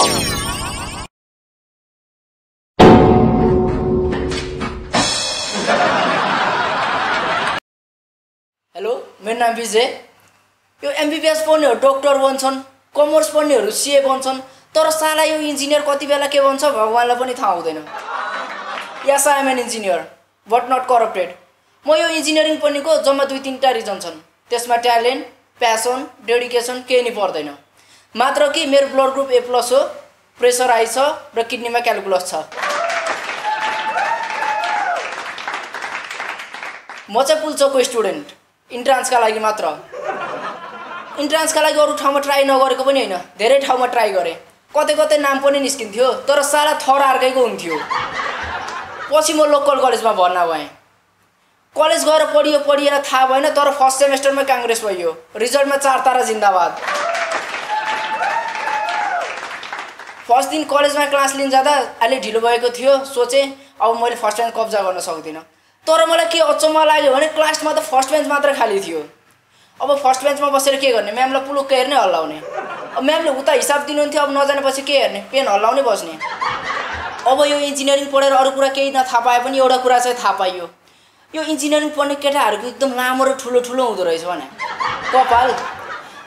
Hello, my name is Vijay. You MBBS पढ्ने doctor बन्छन्, commerce पढ्नेहरु CA बन्छन्, तर साला यो engineer कति बेला के बन्छ भगवानलाई पनि थाहा हुँदैन. Yes, I am an engineer, but not corrupted. म यो engineering पढ्नेको जम्मा 2-3 reason छन्. त्यसमा talent, passion, dedication केही नि पर्दैन. मात्र कि मेरो blood group A+ हो, pressure high छ र kidney मा calculus छ. म चाहिँ पुल्चोको student. Entrance का लागि मात्र entrance का लागि अरु ठाउँमा ट्राई नगरेको पनि हैन धेरै ठाउँमा ट्राई गरे कतै कतै नाम पनि निस्किन्थ्यो तर सारा थर आर्कैको हुन्थ्यो पछि म लोकल कलेजमा भर्ना भए कलेज गएर पढियो पढिएर थाहा भएन तर फर्स्ट सेमेस्टरमै कांग्रेस भयो रिजल्टमा 4 तारा जिन्दाबाद फर्स्ट दिन कलेजमा क्लास लिन जादा अलि ढिलो भएको थियो सोचे अब मैले फर्स्ट टाइम कब्जा गर्न सक्दिन तर मलाई के अचम्म लाग्यो भने क्लासमा त फर्स्ट बेन्च मात्र खाली थियो अब फर्स्ट बेन्चमा बसेर के गर्ने म्यामलाई पुलुक हेर्ने हल्लाउने अब म्यामले उता हिसाब दिनुहुन्थ्यो अब नजानेपछि के हेर्ने पेन हल्लाउने बस्ने अब यो इन्जिनियरिङ पढेर अरु कुरा केही नथा पाए पनि एउटा कुरा चाहिँ थाहा पाइयो यो इन्जिनियरिङ पढ्ने केटाहरुको एकदम लामो र ठुलो ठुलो हुँदो रहेछ भने कपाल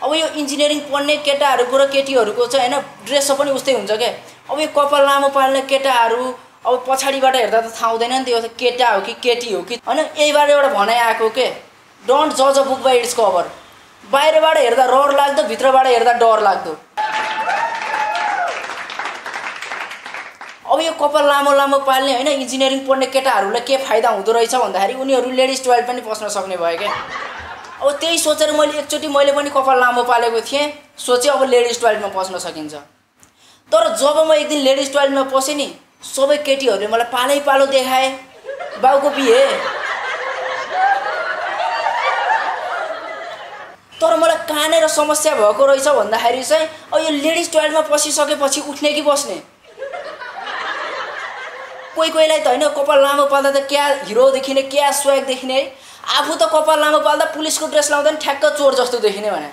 अब यो इन्जिनियरिङ पढ्ने केटाहरुको र केटीहरुको चाहिँ हैन ड्रेस पनि उस्तै हुन्छ के अब यो कपाल लामो पाल्ने केटाहरु अब पछाडीबाट हेर्दा त थाहा हुँदैन नि त्यो केटा हो कि केटी हो कि हैन यहीबाट एउटा भनाइ आएको के डोन्ट जज a book by its cover बाहिरबाट हेर्दा रहर लाग्दो भित्रबाट हेर्दा डर लाग्दो अब यो कपाल लामो लामो पाल्ने हैन इन्जिनियरिङ पढ्ने केटाहरुलाई के फाइदा हुँदो रहेछ भन्दाखेरि उनीहरु लेडीज टोयलेट पनि पस्न सक्ने भयो के अब त्यही सोचेर मैले एकचोटी मैले पनि कपाल लामो पालेको थिए सोचे अब लेडीज टोयलेटमा पस्न सकिन्छ तर जब म एकदिन लेडीज टोयलेटमा पसे नि सबै केटीहरुले मलाई पालै पालो देखाए बाउको बिहे तर मलाई कानेर समस्या भएको रहेछ भन्दाखेरि चाहिँ अब यो लेडीज टोयलेटमा पसिसकेपछि उठ्ने कि बस्ने कोही कोहीलाई त हैन कपाल लामो पाल्दा त क्या हिरो देखिने क्या स्वैग देखिने आफू त कपाल लामो पाल्दा पुलिसको ड्रेस लाउँदा नि ठ्याक्क चोर जस्तो देखिने भने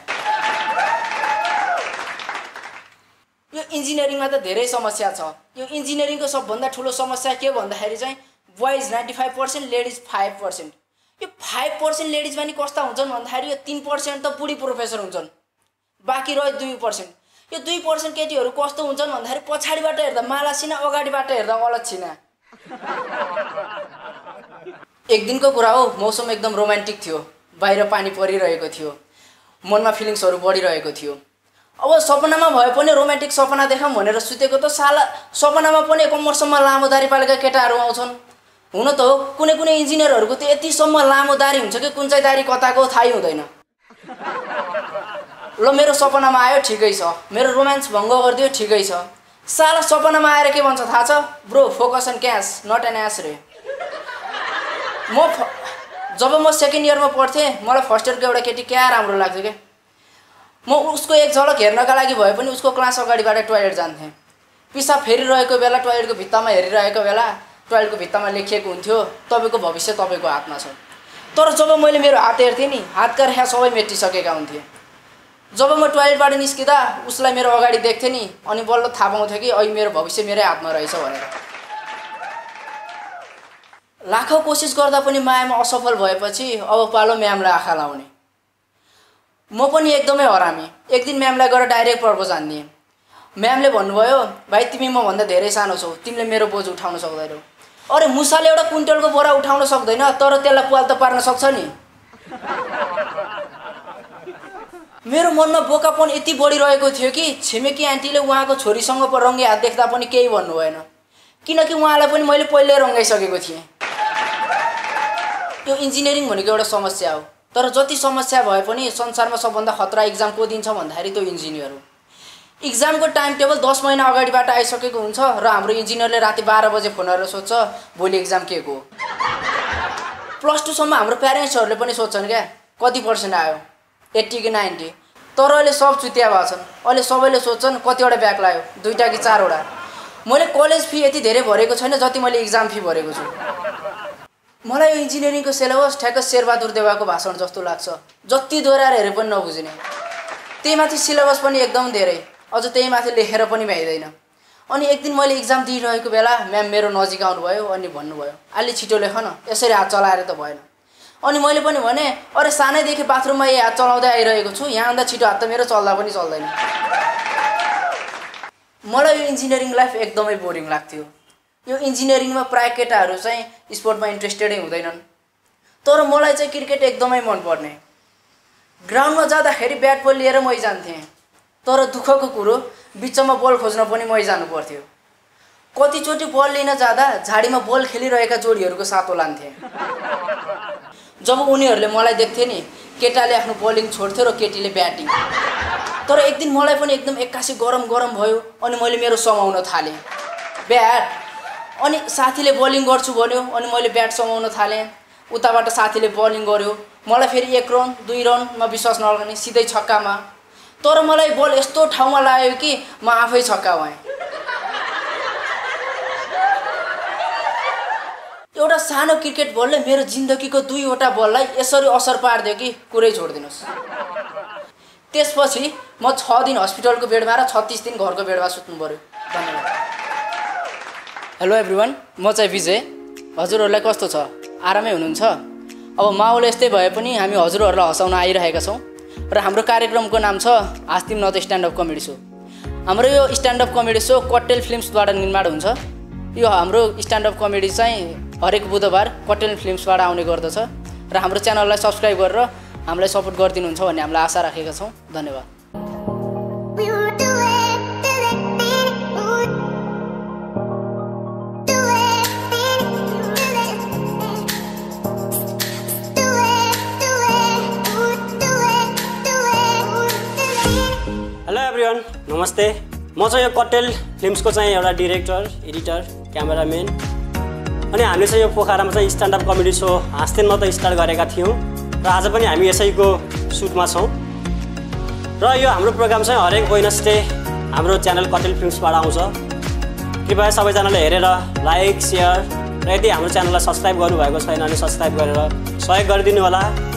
यो इन्जिनियरिङमा त धेरै समस्या छ यो इन्जिनियरिङको सबभन्दा ठूलो समस्या के भन्दाखेरि चाहिँ बॉयज 95% लेडीज 5% यो 5% लेडीज पनि कस्ता हुन्छन् भन्दाखेरि यो 3% त बुढी प्रोफेसर हुन्छन् बाँकी रह्यो 2% यो 2% केटीहरु कस्तो हुन्छन् भन्दाखेरि पछाडीबाट हेर्दा मालासिना अगाडीबाट हेर्दा अलछिना एक दिनको कुरा हो मौसम एकदम रोमान्टिक थियो बाहिर पानी परिरहेको थियो मनमा फिलिङ्सहरु बढिरहेको थियो अब सपनामा भए पनि रोमान्टिक सपना देखम भनेर सुतेको त साला सपनामा पनि कम्मरसम्म लामो दाढी पालेका केटाहरु आउँछन् हुन त हो कुनै कुनै इन्जिनियरहरुको त यति सम्म लामो दाढी हुन्छ कि कुन चाहिँ दाढी कताको थाहै हुँदैन ल मेरो सपनामा आयो ठिकै छ मेरो रोमान्स भंग गर्दियो ठिकै छ साला सपनामा आएर के भन्छ थाहा छ bro focus on cash not एन एस रे जब म सेकेन्ड इयरमा पढ्थे मलाई फर्स्ट इयरको एउटा केटी क्या राम्रो लाग्थ्यो के म उसको एक झलक हेर्नका लागि भए पनि उसको क्लास अगाडीबाट टोयलेट जान्थे पिसाब फेरिरहेको बेला टोयलेटको भित्तामा हेरिरहेको बेला टोयलेटको भित्तामा लेखिएको हुन्थ्यो तपाईको भविष्य तपाईको हातमा छ तर जब मैले मेरो हात हेर्थे नि हातका रेखा सबै मेटिसकेका हुन्थे जब म टोयलेटबाट निस्किदा उसलाई मेरो अगाडि देख्थे नि अनि बल्ल थाहा पाउँथे कि अहिले मेरो भविष्य मेरै हातमा रहेछ भनेर लाखौं कोसिस गर्दा पनि मायामा असफल भएपछि अब पालो म्यामलाई आँखा लाउने म पनि एकदमै हरामी एक दिन म्यामलाई गएर डाइरेक्ट प्रपोज हान्दिए म्यामले भन्नुभयो भाइ तिमी म भन्दा धेरै सानो छौ तिमीले मेरो बोझ उठाउन सक्दैनौ अरे मुसाले एउटा क्विन्टलको बोरा उठाउन सक्दैन तर त्यसलाई पाल त पार्न सक्छ नि मेरो मनमा बोकापन यति बढिरहेको थियो कि छिमेकी आन्टीले उहाँको छोरीसँग रंगे हात देख्दा पनि केही भन्नु भएन किनकि उहाँलाई पनि मैले पहिले रंगाइसकेको थिएँ यो इन्जिनियरिङ भनेको एउटा समस्या हो तर जति समस्या भए पनि संसारमा सबभन्दा खतरा एक्जाम को दिन छ भन्दाखेरि त्यो इन्जिनियर हो एक्जामको टाइम टेबल 10 महिना अगाडिबाट आइसकेको हुन्छ र हाम्रो इन्जिनियरले राति 12 बजे फोन गरेर सोध्छ भोलि एक्जाम के को प्लस 2 सम्म हाम्रो प्यारेन्ट्सहरुले पनि सोध्छन् के कति पर्सेन्ट आयो 80 कि 90 तर अहिले सब चुतिया भछन् अहिले सबैले सोध्छन् कति वटा ब्याक लाग्यो 2 कि 4 वटा मैले कलेज फी यति धेरै भरेको छैन जति मैले एक्जाम फी भरेको छु मलाई यो इन्जिनियरिङको सिलेबस ठ्याक्क शेरबहादुर देवाको भाषण जस्तो लाग्छ जति दोहोराएर हेरे पनि नबुझ्ने त्यही माथि सिलेबस पनि एकदम धेरै अझ त्यही माथि लेखेर पनि भ्याइदैन अनि एक दिन मैले एक्जाम दिइरहेको बेला म्याम मेरो नजिक आउनु भयो अनि भन्नुभयो अलि छिटो लेख न यसरी हात चलाएर त भएन अनि मैले पनि भने अरे सानै देखि बाथरुममा यो हात चलाउँदै आइरहेको छु यहाँ आउँदा छिटो हात त मेरो चल्दा पनि चल्दैन मलाई यो इन्जिनियरिङ लाइफ एकदमै बोरिङ लाग्थ्यो यो इन्जिनियरिङमा प्राय केटाहरू चाहिँ स्पोर्टमा इन्ट्रेस्टेडै हुँदैनन् तर मलाई चाहिँ क्रिकेट एकदमै मन पर्ने ग्राउन्डमा जाँदाखेरि ब्याट बल लिएर म जान्थेँ तर दुःखको कुरो बिचमा बल खोज्न पनि मै जानु पर्थ्यो कतिचोटी बल लिन जाँदा झाडीमा बल खेलिरहेका जोडीहरूको सातो लान्थे जब उनीहरूले मलाई देख्थे नि केटाले आफ्नो बलिङ छोड्थ्यो र केटीले ब्याटिङ तर एक दिन मलाई पनि एकदम एक्कासी गरम गरम भयो अनि मैले मेरो समाउन थालेँ ब्याट अनि साथीले बलिङ गर्छु भन्यो अनि मैले ब्याट समाउन थालेँ उताबाट साथीले बलिङ गर्यो मलाई फेरि एक रन दुई रनमा विश्वास नगर्ने सिधै छक्कामा तर मलाई बल यस्तो ठाउँमा लाग्यो कि म आफै छक्का भएँ एउटा सानो क्रिकेट बलले मेरो जिन्दगीको दुईवटा बललाई यसरी असर पार्दियो कि कुरै छोड्दिनुस् त्यसपछि म 6 दिन अस्पतालको बेडमा र 36 दिन घरको बेडमा सुत्नु पर्यो धन्यवाद हेलो एभ्रीवन म चाहिँ विजय हजुरहरुलाई कस्तो छ आरामै हुनुहुन्छ अब माहौल यस्तै भए पनि हामी हजुरहरुलाई हसाउन आइरहेका छौं र हाम्रो कार्यक्रमको नाम छ आज तिम न त स्ट्यान्ड अप कमेडी शो हाम्रो यो stand up comedy show Kattel फिल्म्सबाट निर्माण हुन्छ यो हाम्रो स्ट्यान्ड अप कमेडी चाहिँ हरेक बुधबार कट्टेल फिल्म्सबाट आउने गर्दछ र हाम्रो च्यानललाई सब्स्क्राइब गरेर हामीलाई सपोर्ट गरिदिनुहुन्छ भन्ने हामीले आशा राखेका छौं धन्यवाद नमस्ते म चाहिँ यो कट्टेल फिल्म्सको चाहिँ एउटा डाइरेक्टर एडिटर क्यामेराम्यान अनि हामीले चाहिँ यो पोखरामा चाहिँ स्ट्यान्ड अप कमेडी शो आस्ते न त स्टार्ट गरेका थियौँ र आज पनि हामी यसैको सुटमा छौँ र यो हाम्रो प्रोग्राम चाहिँ हरेक वेडनेसडे हाम्रो च्यानल कट्टेल फिल्म्सबाट आउँछ कृपया सबैजनाले हेरेर लाइक शेयर र यदि हाम्रो च्यानललाई सब्स्क्राइब गर्नुभएको छैन भने सब्स्क्राइब गरेर सहयोग गरिदिनु होला